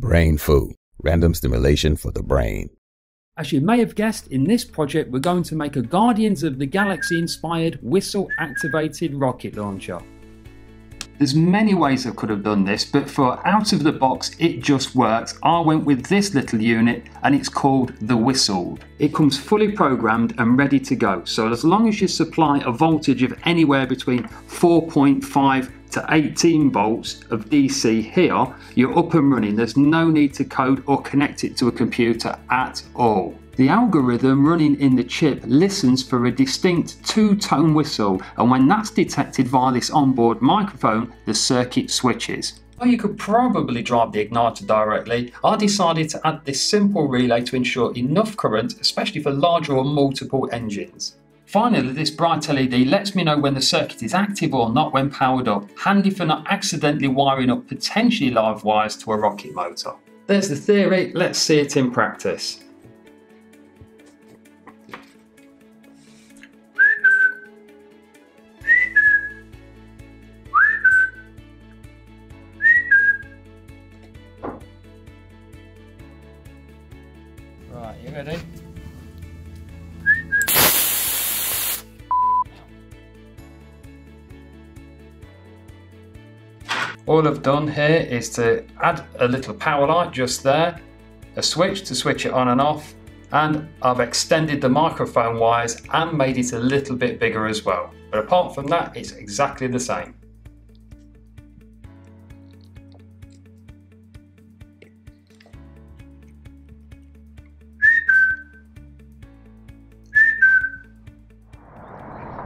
Brain Food, random stimulation for the brain. As you may have guessed, in this project we're going to make a Guardians of the Galaxy inspired whistle activated rocket launcher. There's many ways I could have done this, but for out of the box it just works. I went with this little unit and it's called the Whistle. It comes fully programmed and ready to go, so as long as you supply a voltage of anywhere between 4.5 to 18 volts of DC here, you're up and running. There's no need to code or connect it to a computer at all. The algorithm running in the chip listens for a distinct two-tone whistle, and when that's detected via this onboard microphone, the circuit switches. Well, you could probably drive the igniter directly. I decided to add this simple relay to ensure enough current, especially for larger or multiple engines. Finally, this bright LED lets me know when the circuit is active or not when powered up, handy for not accidentally wiring up potentially live wires to a rocket motor. There's the theory, let's see it in practice. Right, you ready? All I've done here is to add a little power light just there, a switch to switch it on and off, and I've extended the microphone wires and made it a little bit bigger as well. But apart from that, it's exactly the same.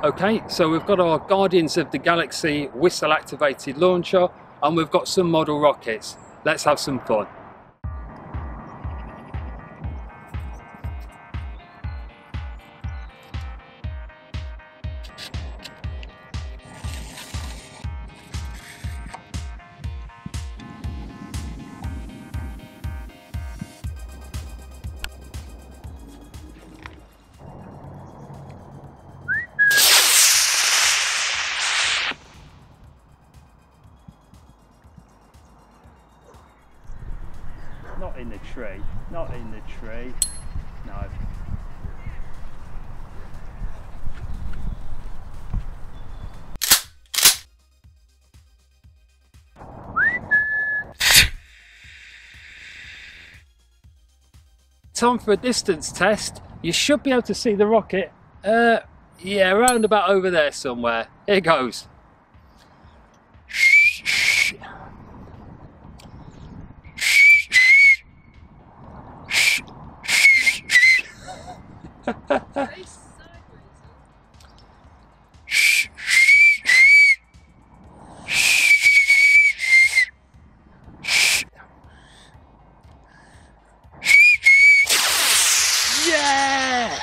Okay, so we've got our Guardians of the Galaxy whistle activated launcher, and we've got some model rockets. Let's have some fun. Not in the tree, not in the tree, no. Time for a distance test. You should be able to see the rocket. Yeah, round about over there somewhere. Here goes. Yeah!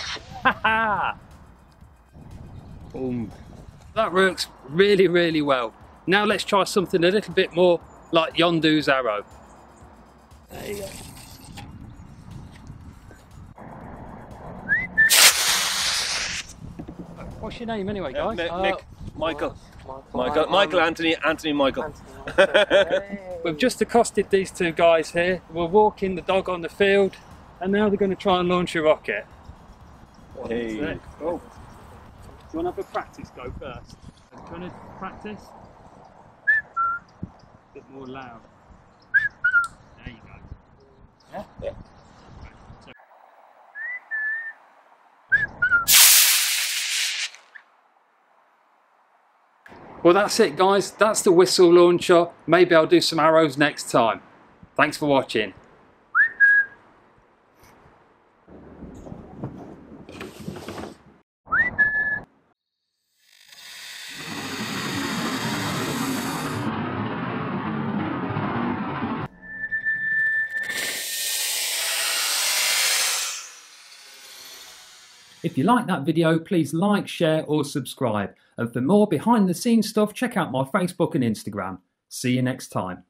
Boom. That works really, really well. Now let's try something a little bit more like Yondu's arrow. There you go. What's your name anyway, guys? Nick. Michael. Michael Anthony Michael. We've just accosted these two guys here. We're walking the dog on the field, and now they're going to try and launch a rocket. Hey. Oh. Do you want to have a practice go first? Do you want to practice? A bit more loud. There you go. Yeah? Yeah. Well, that's it, guys. That's the whistle launcher. Maybe I'll do some arrows next time. Thanks for watching. If you like that video, please like, share or subscribe. And for more behind the scenes stuff, check out my Facebook and Instagram. See you next time.